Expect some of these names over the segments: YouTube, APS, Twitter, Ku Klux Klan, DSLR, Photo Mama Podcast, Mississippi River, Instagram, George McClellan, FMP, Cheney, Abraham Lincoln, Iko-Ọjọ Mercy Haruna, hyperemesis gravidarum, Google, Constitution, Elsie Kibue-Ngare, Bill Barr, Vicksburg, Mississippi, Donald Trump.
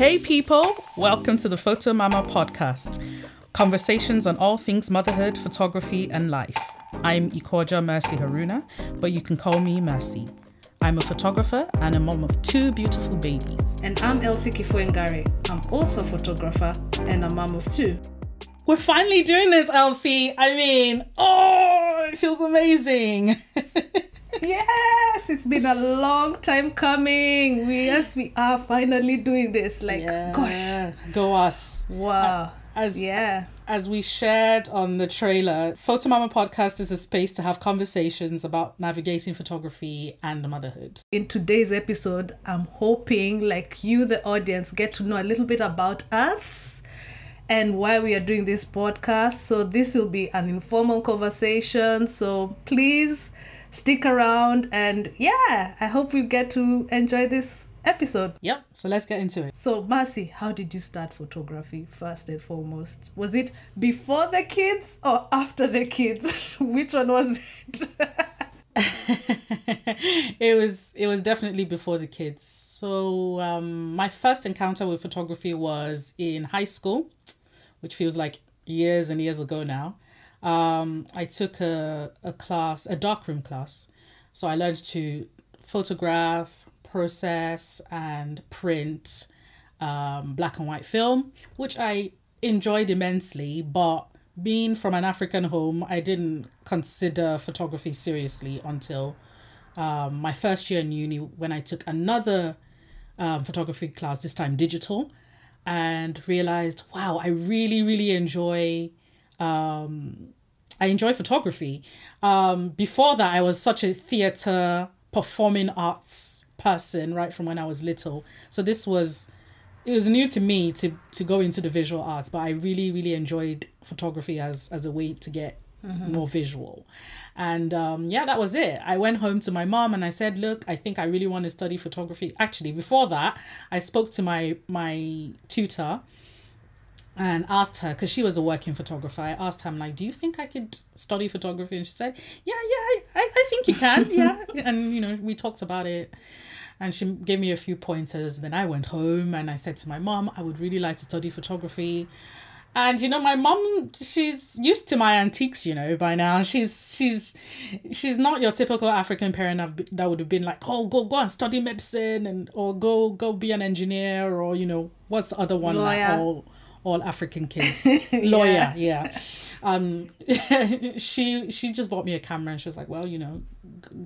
Hey people, welcome to the Photo Mama Podcast. Conversations on all things motherhood, photography and life. I'm Iko-Ọjọ Mercy Haruna, but you can call me Mercy. I'm a photographer and a mom of two beautiful babies. And I'm Elsie Kibue-Ngare. I'm also a photographer and a mom of two. We're finally doing this, Elsie. I mean, oh, it feels amazing. Yes, it's been a long time coming. We are finally doing this. Like, yeah. Gosh. Go us. Wow. As we shared on the trailer, Photo Mama Podcast is a space to have conversations about navigating photography and motherhood. In today's episode, I'm hoping like you, the audience, get to know a little bit about us and why we are doing this podcast. So this will be an informal conversation. So please stick around and yeah, I hope we get to enjoy this episode. Yep, so let's get into it. So Mercy, how did you start photography first and foremost? Was it before the kids or after the kids? Which one was it? It was definitely before the kids. So my first encounter with photography was in high school, which feels like years and years ago now. I took a class, a darkroom class. So I learned to photograph, process and print black and white film, which I enjoyed immensely, but being from an African home, I didn't consider photography seriously until my first year in uni, when I took another photography class, this time digital, and realized, wow, I really enjoy photography. Before that, I was such a theater performing arts person right from when I was little, so it was new to me to go into the visual arts, but I really enjoyed photography as a way to get more visual. And yeah, that was it. I went home to my mom and I said, look, I think I really want to study photography. Actually, before that, I spoke to my tutor and asked her, because she was a working photographer, I asked her, I'm like, do you think I could study photography? And she said, yeah, I think you can, yeah. And, you know, we talked about it and she gave me a few pointers. Then I went home and I said to my mom, I would really like to study photography. And, you know, my mom, she's used to my antiques, you know, by now. She's not your typical African parent that would have been like, oh, go and study medicine, and or go be an engineer, or, you know, what's the other one? Lawyer. Like, oh, all African kids. Lawyer, yeah. She just bought me a camera and she was like, well, you know,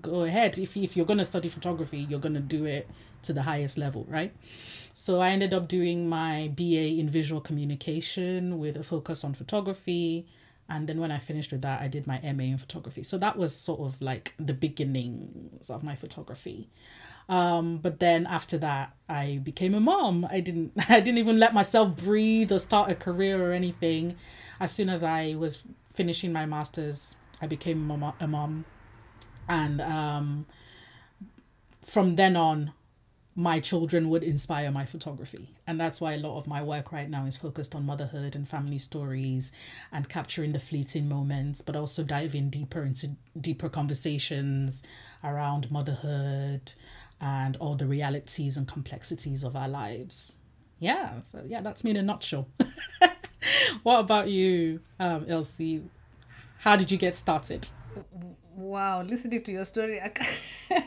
go ahead. If you're going to study photography, you're going to do it to the highest level, right? So I ended up doing my BA in visual communication with a focus on photography. And then when I finished with that, I did my MA in photography. So that was sort of like the beginnings of my photography. But then after that, I became a mom. I didn't even let myself breathe or start a career or anything. As soon as I was finishing my master's, I became a mom. And from then on, my children would inspire my photography. And that's why a lot of my work right now is focused on motherhood and family stories and capturing the fleeting moments, but also diving deeper into deeper conversations around motherhood and all the realities and complexities of our lives. Yeah, so yeah, that's me in a nutshell. What about you, Elsie? How did you get started? Wow, listening to your story, I kind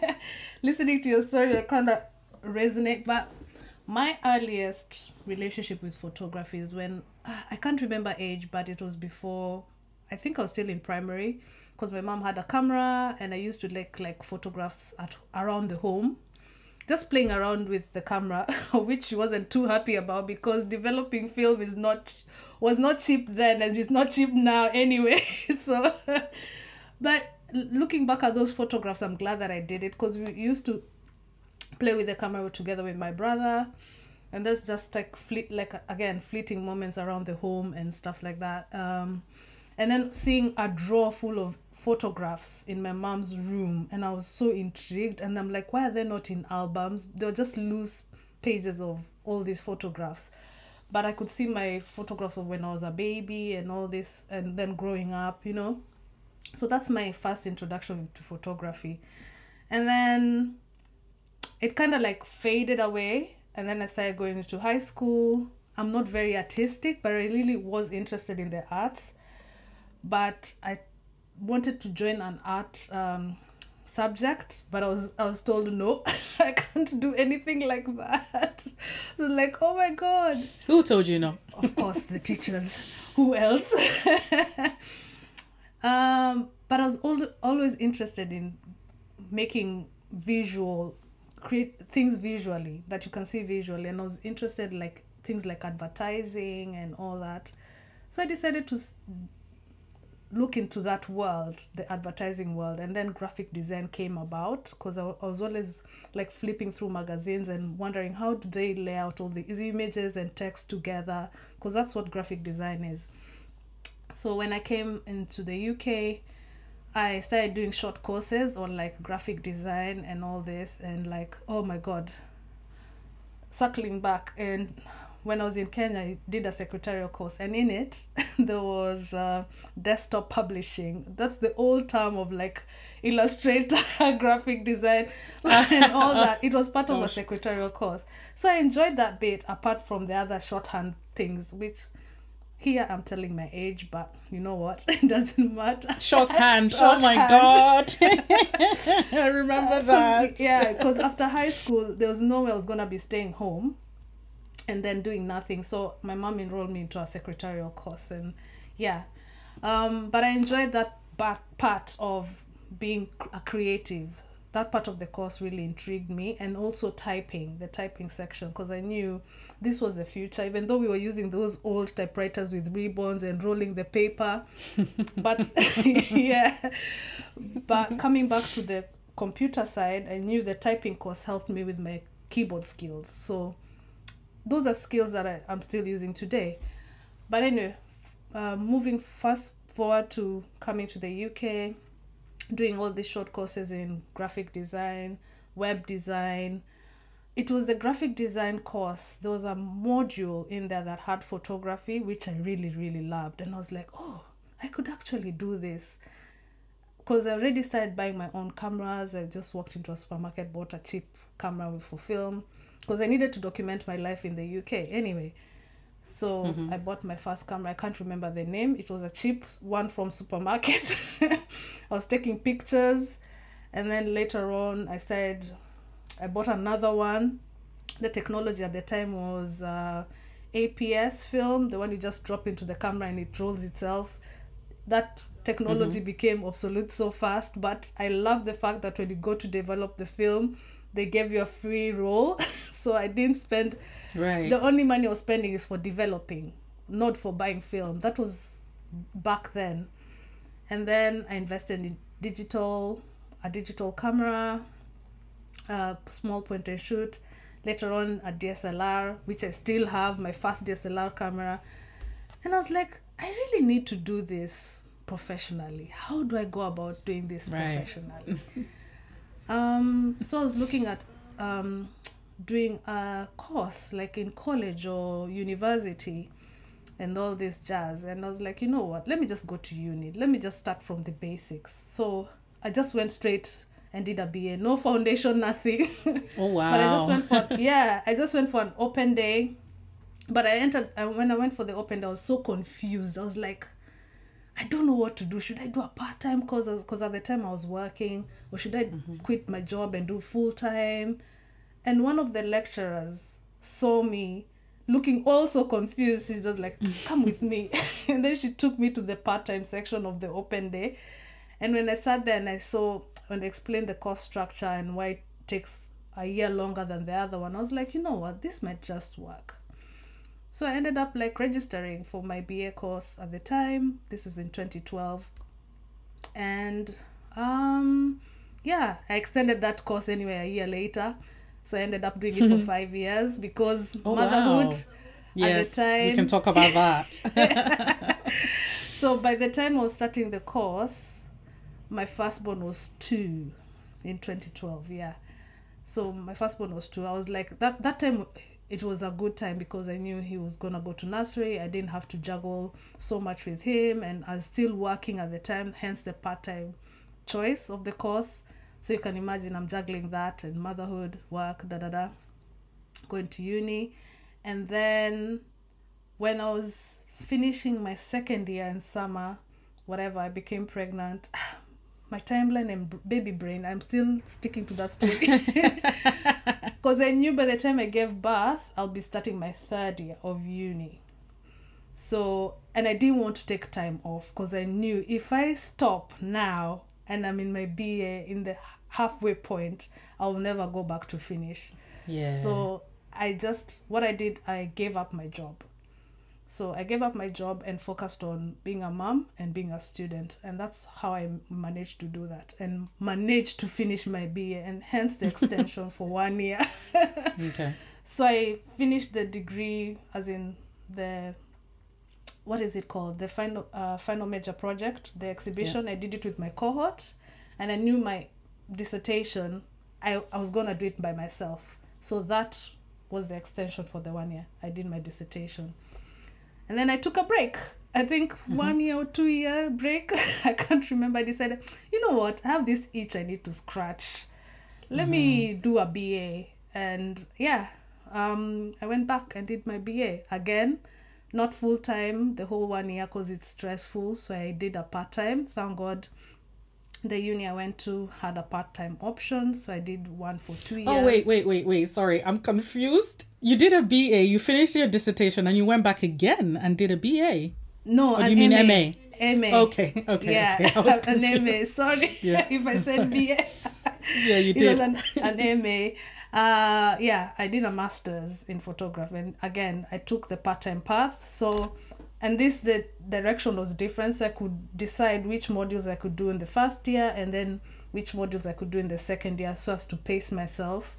of resonate. But my earliest relationship with photography is when I can't remember age, but it was before, I think I was still in primary, because my mom had a camera and I used to like photographs around the home, just playing around with the camera, which she wasn't too happy about, because developing film was not cheap then and it's not cheap now anyway. So but looking back at those photographs, I'm glad that I did it, because we used to play with the camera together with my brother, and that's just fleeting moments around the home and stuff like that. And then seeing a drawer full of photographs in my mom's room, and I was so intrigued, and I'm like, why are they not in albums? They were just loose pages of all these photographs. But I could see my photographs of when I was a baby and all this, and then growing up, you know. So that's my first introduction to photography. And then it kind of like faded away And then I started going into high school. I'm not very artistic, but I really was interested in the arts. But I wanted to join an art subject, but I was told no, I can't do anything like that. So like, oh my God. Who told you no? Of course, the teachers. Who else? But I was always interested in making create things visually that you can see visually, and I was interested like things like advertising and all that. So I decided to look into that world, the advertising world, and then graphic design came about because I was always like flipping through magazines and wondering how do they lay out all these images and text together, because that's what graphic design is. So when I came into the UK, I started doing short courses on like graphic design and all this, and like, oh my God, circling back. And when I was in Kenya, I did a secretarial course, and in it there was desktop publishing. That's the old term of like Illustrator, graphic design, and all that. It was part of a secretarial course. So I enjoyed that bit apart from the other shorthand things, which here I'm telling my age, but you know what? It doesn't matter. Shorthand. Oh my God. I remember that. Yeah, because after high school, there was no way I was going to be staying home and then doing nothing. So my mom enrolled me into a secretarial course, and yeah. But I enjoyed that part of being a creative. That part of the course really intrigued me, and also typing, the typing section, because I knew this was the future, even though we were using those old typewriters with ribbons and rolling the paper. But yeah, but coming back to the computer side, I knew the typing course helped me with my keyboard skills. So those are skills that I'm still using today. But anyway, moving fast forward to coming to the UK, doing all these short courses in graphic design, web design. It was the graphic design course. There was a module in there that had photography, which I really, really loved. And I was like, oh, I could actually do this. Because I already started buying my own cameras. I just walked into a supermarket, bought a cheap camera for film, because I needed to document my life in the UK anyway. So I bought my first camera. I can't remember the name. It was a cheap one from supermarket. I was taking pictures, and then later on I bought another one. The technology at the time was APS film, the one you just drop into the camera and it rolls itself. That technology became obsolete so fast, but I love the fact that when you go to develop the film, they gave you a free roll. So I didn't spend, right, the only money I was spending is for developing, not for buying film. That was back then. And then I invested in a digital camera, a small point and shoot, later on a DSLR, which I still have, my first DSLR camera. And I was like, I really need to do this professionally. How do I go about doing this, right, professionally? So I was looking at doing a course like in college or university and all this jazz. And I was like, you know what, let me just go to uni. Let me just start from the basics. So I just went straight and did a BA. No foundation, nothing. Oh, wow. But I just went for an open day. But when I went for the open day, I was so confused. I was like, I don't know what to do. Should I do a part-time course? Because at the time I was working. Or should I quit my job and do full-time? And one of the lecturers saw me looking all so confused. She's just like, come with me. And then she took me to the part-time section of the open day. And when I sat there and when they explained the course structure and why it takes a year longer than the other one, I was like, you know what? This might just work. So I ended up like registering for my BA course at the time. This was in 2012. And I extended that course anyway a year later. So I ended up doing it for 5 years because motherhood, wow, yes, at the time. We can talk about that. So by the time I was starting the course, my firstborn was 2 in 2012. Yeah. So my firstborn was 2. I was like, that time, it was a good time because I knew he was going to go to nursery. I didn't have to juggle so much with him. And I was still working at the time, hence the part-time choice of the course. So you can imagine I'm juggling that and motherhood, work, da-da-da. going to uni. And then when I was finishing my second year in summer, whatever, I became pregnant. My timeline and baby brain, I'm still sticking to that story. Because I knew by the time I gave birth, I'll be starting my third year of uni. So, and I didn't want to take time off because I knew if I stop now and I'm in my BA in the halfway point, I'll never go back to finish. Yeah. So I just, what I did, I gave up my job. So I gave up my job and focused on being a mom and being a student. And that's how I managed to do that and managed to finish my BA, and hence the extension for 1 year. Okay. So I finished the degree, as in the, what is it called? The final major project, the exhibition. Yeah. I did it with my cohort, and I knew my dissertation, I was going to do it by myself. So that was the extension for the 1 year. I did my dissertation. And then I took a break. I think 1 year or 2 year break. I can't remember. I decided, you know what? I have this itch I need to scratch. Let me do a BA. And yeah, I went back and did my BA. Again, not full time the whole 1 year because it's stressful. So I did a part time. Thank God the uni I went to had a part time option. So I did one for 2 years. Oh, wait. Sorry, I'm confused. You did a BA, you finished your dissertation, and you went back again and did a BA. No, or do you MA. Mean MA? MA. Okay. Yeah, okay. I was an MA. Sorry, yeah, if I said BA. Yeah, you did. It was an MA. Yeah, I did a master's in photography, and again, I took the part-time path. So, and this the direction was different, so I could decide which modules I could do in the first year, and then which modules I could do in the second year, so as to pace myself.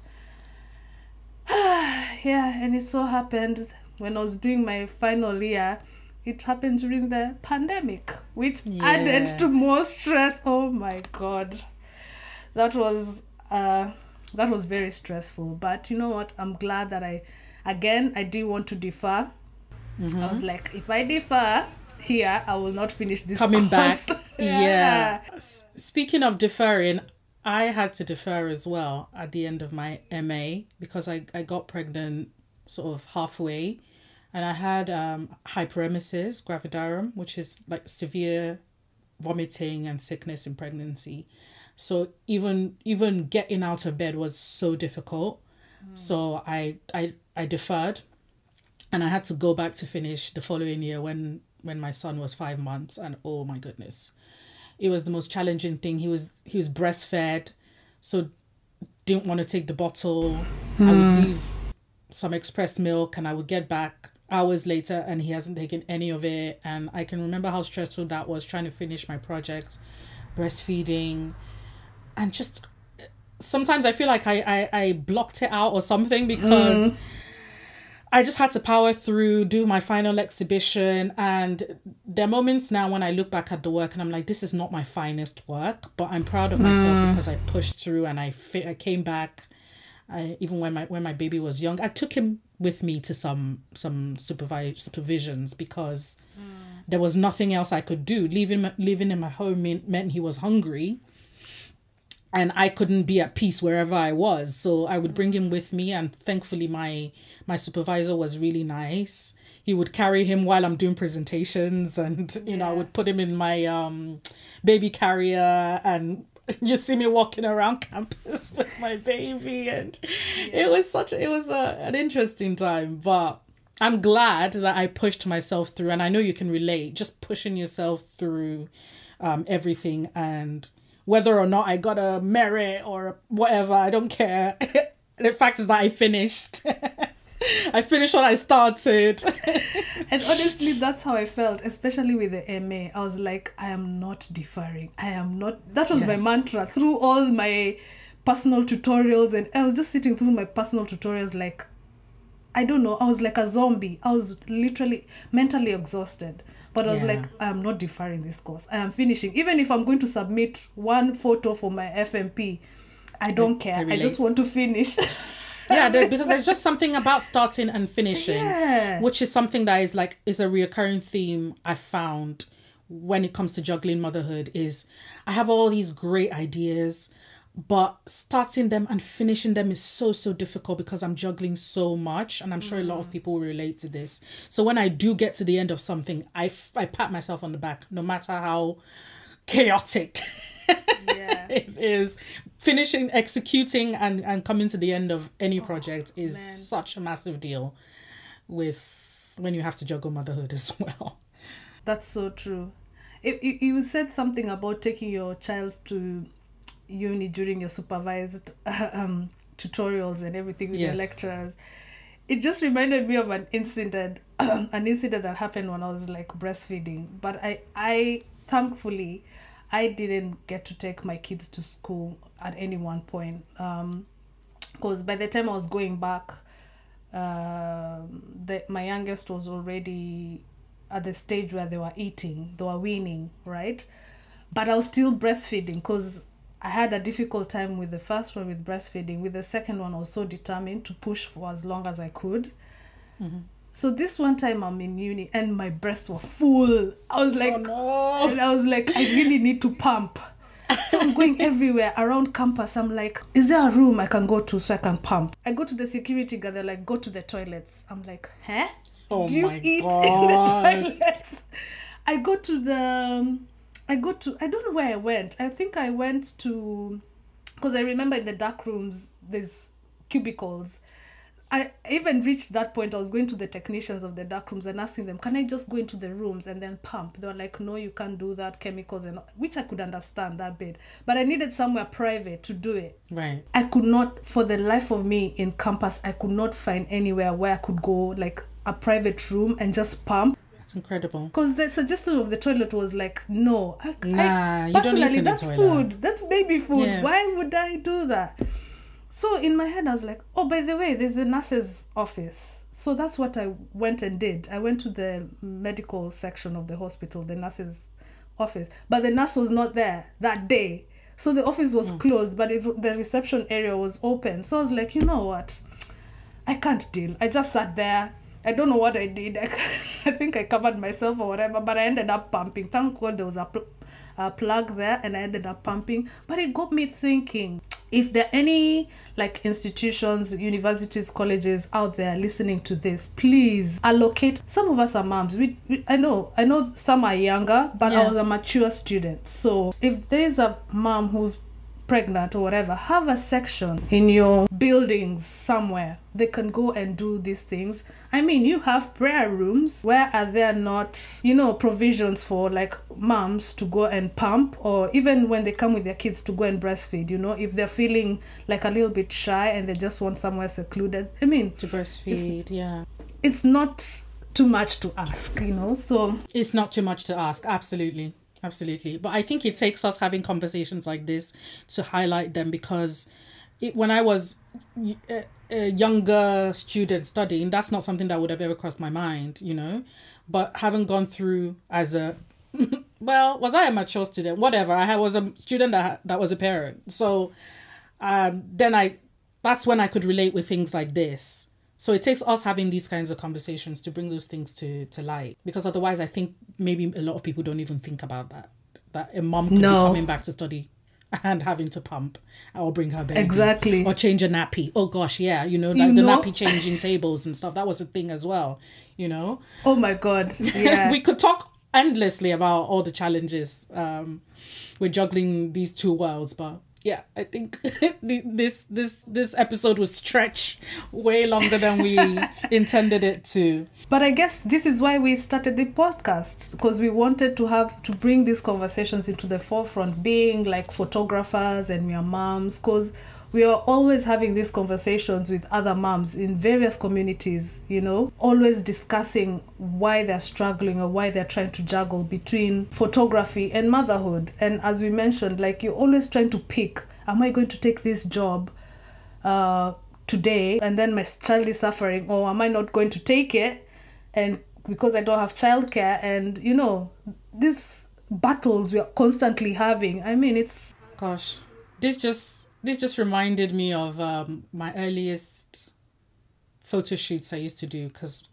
Yeah, and it so happened when I was doing my final year, it happened during the pandemic, which added to more stress. Oh my God, that was very stressful. But you know what? I'm glad that I didn't want to defer. I was like, if I defer here, I will not finish this course. Yeah. Speaking of deferring, I had to defer as well at the end of my MA because I got pregnant sort of halfway, and I had hyperemesis gravidarum, which is like severe vomiting and sickness in pregnancy. So even getting out of bed was so difficult. So I deferred, and I had to go back to finish the following year when my son was 5 months, and oh my goodness. It was the most challenging thing. He was breastfed, so didn't want to take the bottle. I would leave some express milk and I would get back hours later and he hasn't taken any of it. And I can remember how stressful that was, trying to finish my project, breastfeeding. And just sometimes I feel like I blocked it out or something because I just had to power through, do my final exhibition. And there are moments now when I look back at the work and I'm like, this is not my finest work, but I'm proud of myself because I pushed through and I came back. Even when my baby was young, I took him with me to some supervisions because there was nothing else I could do. Living in my home meant he was hungry and I couldn't be at peace wherever I was. So I would bring him with me, and thankfully my supervisor was really nice. He would carry him while I'm doing presentations, and you know, I would put him in my baby carrier, and you see me walking around campus with my baby, and it was an interesting time, but I'm glad that I pushed myself through. And I know you can relate, just pushing yourself through everything, and whether or not I got a merit or whatever, I don't care. The fact is that I finished. I finished what I started. And honestly, that's how I felt, especially with the MA. I was like, I am not deferring. I am not. That was my mantra through all my personal tutorials. And I was just sitting through my personal tutorials like, I don't know. I was like a zombie. I was literally mentally exhausted. But I was like, I'm not deferring this course. I am finishing. Even if I'm going to submit one photo for my FMP, I don't care. I just want to finish. Yeah, because there's just something about starting and finishing, which is something that is a reoccurring theme I found when it comes to juggling motherhood. Is I have all these great ideas. But starting them and finishing them is so difficult because I'm juggling so much, and I'm sure a lot of people will relate to this. So when I do get to the end of something, I pat myself on the back, no matter how chaotic it is. Finishing, executing, and coming to the end of any project is such a massive deal with when you have to juggle motherhood as well. That's so true. You said something about taking your child to uni during your supervised tutorials and everything with your lecturers. It just reminded me of an incident that happened when I was like breastfeeding. But I thankfully I didn't get to take my kids to school at any one point, because by the time I was going back, my youngest was already at the stage where they were eating, they were weaning, right? But I was still breastfeeding because I had a difficult time with the first one with breastfeeding. With the second one, I was so determined to push for as long as I could. Mm-hmm. So this one time I'm in uni and my breasts were full. I was like, oh, no. And I was like, I really need to pump. So I'm going everywhere around campus. I'm like, is there a room I can go to so I can pump? I go to the security guard. They're like, go to the toilets. I'm like, huh? Oh, do you eat in the toilets? I go to the... I don't know where I went. I think I went to, because I remember in the dark rooms, there's cubicles. I even reached that point. I was going to the technicians of the dark rooms and asking them, can I just go into the rooms and then pump? They were like, no, you can't do that, chemicals, and which I could understand that bit. But I needed somewhere private to do it. Right. I could not, for the life of me in campus, I could not find anywhere where I could go, like a private room and just pump. It's incredible, because the suggestion of the toilet was like, no, I personally, you don't, that's toilet food, that's baby food. Yes. Why would I do that? So in my head I was like, oh, by the way, there's a nurse's office. So that's what I went and did. I went to the medical section of the hospital, the nurse's office, but the nurse was not there that day, so the office was closed, but the reception area was open. So I was like, you know what, I can't deal. I just sat there. I don't know what I did. I think I covered myself or whatever, but I ended up pumping. Thank God there was a plug there, and I ended up pumping. But it got me thinking, if there are any like institutions, universities, colleges out there listening to this, please allocate. Some of us are moms. I know some are younger, but I was a mature student. So if there's a mom who's pregnant or whatever, have a section in your buildings somewhere they can go and do these things. I mean, you have prayer rooms. Where are there not, you know, provisions for like moms to go and pump, or even when they come with their kids to go and breastfeed, you know, if they're feeling like a little bit shy and they just want somewhere secluded, I mean, to breastfeed. It's not too much to ask, you know. So it's not too much to ask. Absolutely. But I think it takes us having conversations like this to highlight them, because when I was a younger student studying, that's not something that would have ever crossed my mind, you know. But having gone through as a, well, was I a mature student? Whatever. I was a student that was a parent. So then that's when I could relate with things like this. So it takes us having these kinds of conversations to bring those things to light, because otherwise I think maybe a lot of people don't even think about that a mom could be coming back to study and having to pump or bring her baby. Exactly. Or change a nappy. Oh gosh, yeah, you know, like the nappy changing tables and stuff. That was a thing as well, you know. Oh my God. Yeah. We could talk endlessly about all the challenges with juggling these two worlds, but yeah, I think this episode was stretched way longer than we intended it to. But I guess this is why we started the podcast, because we wanted to bring these conversations into the forefront, being like photographers and we are moms, because we are always having these conversations with other moms in various communities, you know, always discussing why they're struggling or why they're trying to juggle between photography and motherhood. And as we mentioned, like, you're always trying to pick, am I going to take this job today and then my child is suffering, or am I not going to take it and because I don't have childcare? And, you know, these battles we are constantly having. I mean, it's... Gosh, This just reminded me of my earliest photo shoots I used to do, because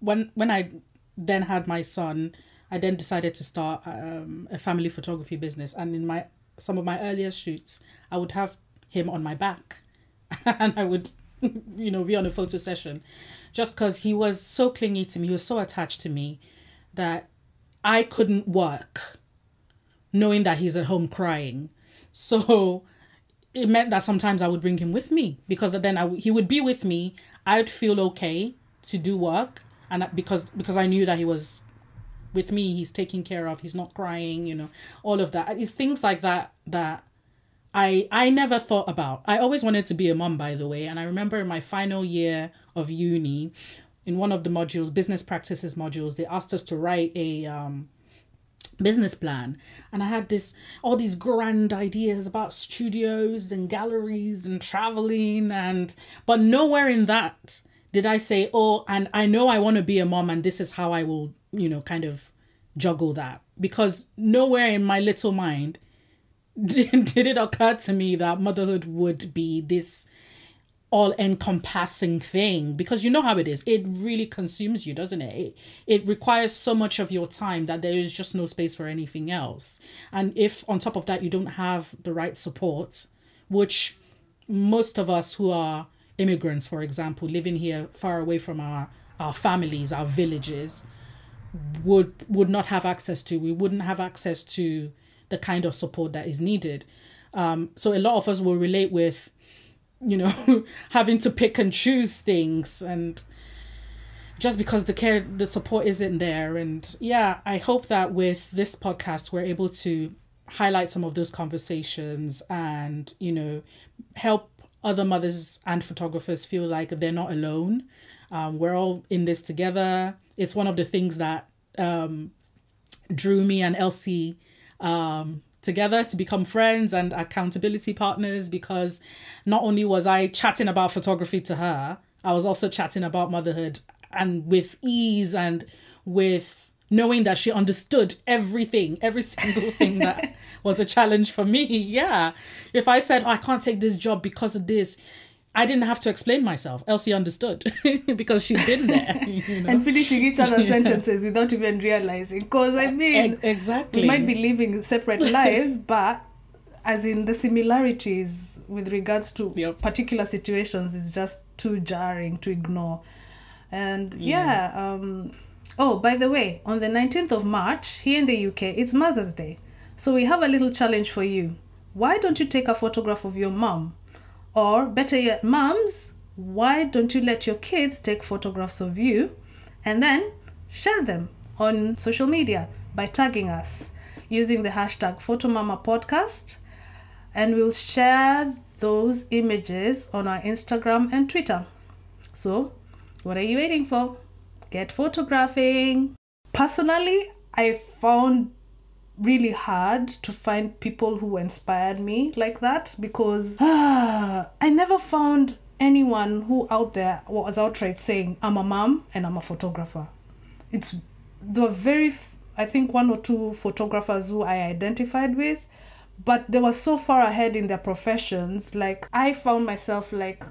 when I then had my son, I then decided to start a family photography business. And in my some of my earlier shoots, I would have him on my back and I would, you know, be on a photo session just because he was so clingy to me. He was so attached to me that I couldn't work knowing that he's at home crying. So it meant that sometimes I would bring him with me, because then he would be with me. I'd feel okay to do work. And because I knew that he was with me, he's taken care of, he's not crying, you know, all of that. It's things like that that I never thought about. I always wanted to be a mom, by the way. And I remember in my final year of uni, in one of the modules, business practices modules, they asked us to write a business plan. And I had all these grand ideas about studios and galleries and traveling, but nowhere in that did I say, oh, and I know I want to be a mom and this is how I will, you know, kind of juggle that. Because nowhere in my little mind did it occur to me that motherhood would be this all-encompassing thing, because you know how it is. It really consumes you, doesn't it? It requires so much of your time that there is just no space for anything else. And if on top of that, you don't have the right support, which most of us who are immigrants, for example, living here far away from our families, our villages, would not have access to. We wouldn't have access to the kind of support that is needed. So a lot of us will relate with, you know, having to pick and choose things, and just because the support isn't there. And yeah, I hope that with this podcast, we're able to highlight some of those conversations and, you know, help other mothers and photographers feel like they're not alone. We're all in this together. It's one of the things that drew me and Elsie together to become friends and accountability partners, because not only was I chatting about photography to her, I was also chatting about motherhood, and with ease and with knowing that she understood everything, every single thing that was a challenge for me. Yeah. If I said, oh, I can't take this job because of this, I didn't have to explain myself. Elsie understood because she'd been there. You know? And finishing each other's sentences without even realizing. Because, I mean, exactly, we might be living separate lives, but as in the similarities with regards to particular situations is just too jarring to ignore. And yeah. Oh, by the way, on the 19th of March, here in the UK, it's Mother's Day. So we have a little challenge for you. Why don't you take a photograph of your mom? Or better yet, mums, why don't you let your kids take photographs of you and then share them on social media by tagging us using the hashtag Photo Mama Podcast, and we'll share those images on our Instagram and Twitter. So what are you waiting for? Get photographing. Personally, I found really hard to find people who inspired me like that, because I never found anyone who out there was outright saying, I'm a mom and I'm a photographer. There were I think one or two photographers who I identified with, but they were so far ahead in their professions. Like, I found myself like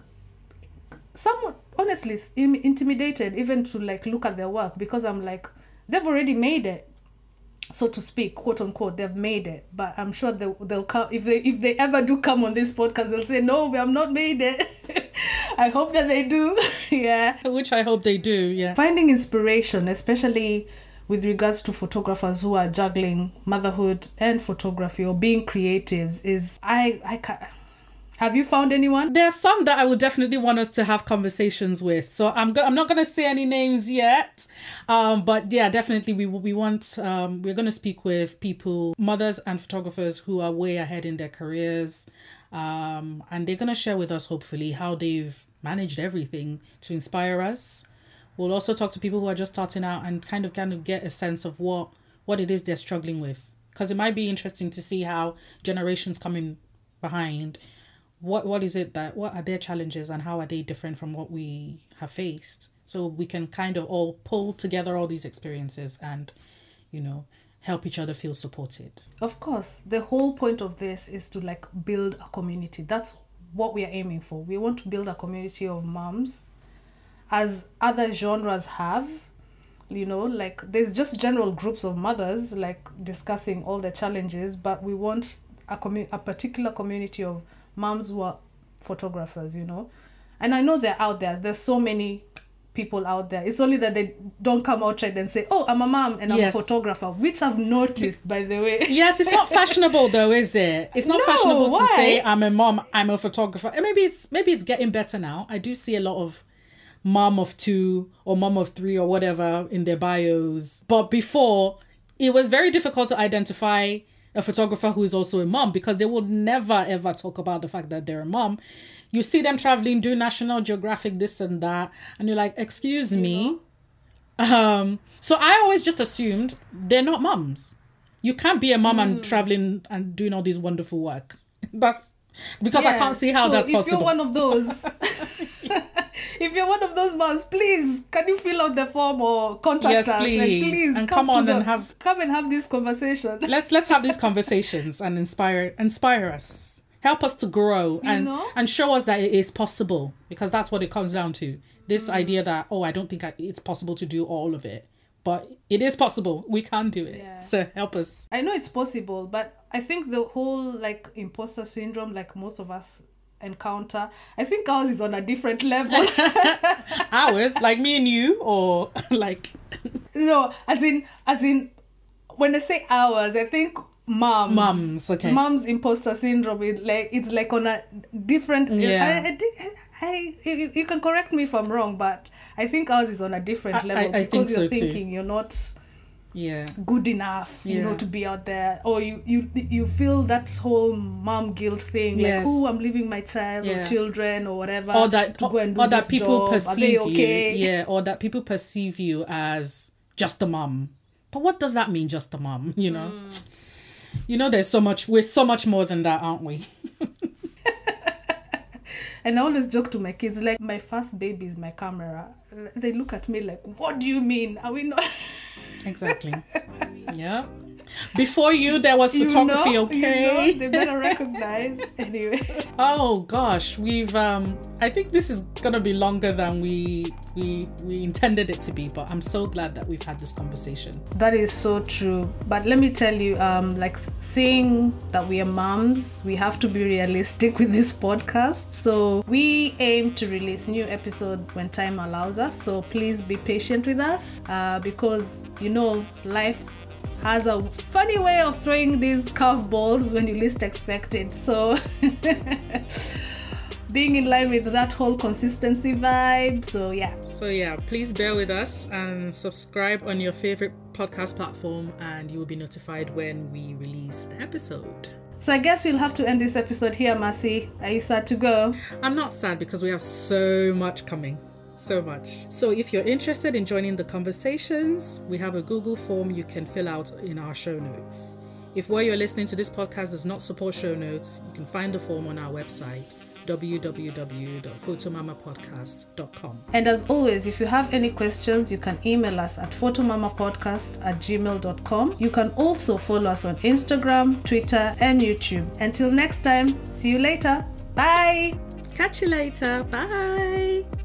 somewhat honestly intimidated even to like look at their work, because I'm like, they've already made it. So to speak, quote unquote, they've made it. But I'm sure they'll come, if they ever do come on this podcast, they'll say, no, I've not made it. I hope that they do. Yeah. Which I hope they do. Yeah. Finding inspiration, especially with regards to photographers who are juggling motherhood and photography or being creatives, is I can't. Have you found anyone? There are some that I would definitely want us to have conversations with. So I'm not going to say any names yet. But yeah, definitely we're going to speak with people, mothers and photographers who are way ahead in their careers. And they're going to share with us, hopefully, how they've managed everything to inspire us. We'll also talk to people who are just starting out and kind of get a sense of what it is they're struggling with. Because it might be interesting to see how generations coming behind, what are their challenges and how are they different from what we have faced, so we can kind of all pull together all these experiences and, you know, help each other feel supported. Of course, the whole point of this is to like build a community. That's what we are aiming for. We want to build a community of moms, as other genres have, you know, like there's just general groups of mothers like discussing all the challenges, but we want a particular community of moms who are photographers, you know. And I know they're out there. There's so many people out there. It's only that they don't come outright and say, oh, I'm a mom and yes. I'm a photographer, which I've noticed, by the way. Yes, it's not fashionable though, is it? It's not fashionable to say I'm a mom, I'm a photographer. And maybe it's getting better now. I do see a lot of mom of two or mom of three or whatever in their bios. But before, it was very difficult to identify a photographer who is also a mom because they would never ever talk about the fact that they're a mom. You see them traveling, do National Geographic, this and that, and you're like, excuse me. So I always just assumed they're not moms. You can't be a mom and traveling and doing all this wonderful work. That's because I can't see how that's possible. If you're one of those, if you're one of those moms, please, can you fill out the form or contact us? Please. And please, and come and have this conversation. Let's have these conversations and inspire us. Help us to grow and show us that it is possible, because that's what it comes down to. This idea that, oh, I don't think it's possible to do all of it, but it is possible. We can do it. Yeah. So help us. I know it's possible, but I think the whole like imposter syndrome, like most of us encounter, I think ours is on a different level. Ours? Like me and you, or like... No, as in, when I say ours, I think... Mums, okay. Mums imposter syndrome. It's like on a different. Yeah. You can correct me if I'm wrong, but I think ours is on a different level because you're thinking you're not. Yeah. Good enough, you know, to be out there, or you feel that whole mom guilt thing, like oh, I'm leaving my child or children or whatever, or that to go and do this job. Are they okay? Yeah, or that people perceive you as just a mom. But what does that mean, just a mom? You know. Mm. You know, there's so much, we're so much more than that, aren't we? And I always joke to my kids, like, my first baby is my camera. They look at me like, what do you mean? Are we not? Exactly. Yeah. Before you, there was photography, okay? You know, they better recognize. Anyway. Oh, gosh. We've, I think this is going to be longer than we intended it to be, but I'm so glad that we've had this conversation. That is so true. But let me tell you, like, saying that we are moms, we have to be realistic with this podcast. So we aim to release new episode when time allows us. So please be patient with us because, you know, life has a funny way of throwing these curveballs when you least expect it. So being in line with that whole consistency vibe. So yeah. So yeah, please bear with us and subscribe on your favorite podcast platform and you will be notified when we release the episode. So I guess we'll have to end this episode here, Mercy. Are you sad to go? I'm not sad because we have so much coming. So much. So if you're interested in joining the conversations, we have a Google form you can fill out in our show notes. If where you're listening to this podcast does not support show notes, you can find the form on our website, www.photomamapodcast.com. And as always, if you have any questions, you can email us at photomamapodcast@gmail.com. You can also follow us on Instagram, Twitter, and YouTube. Until next time, see you later. Bye. Catch you later. Bye.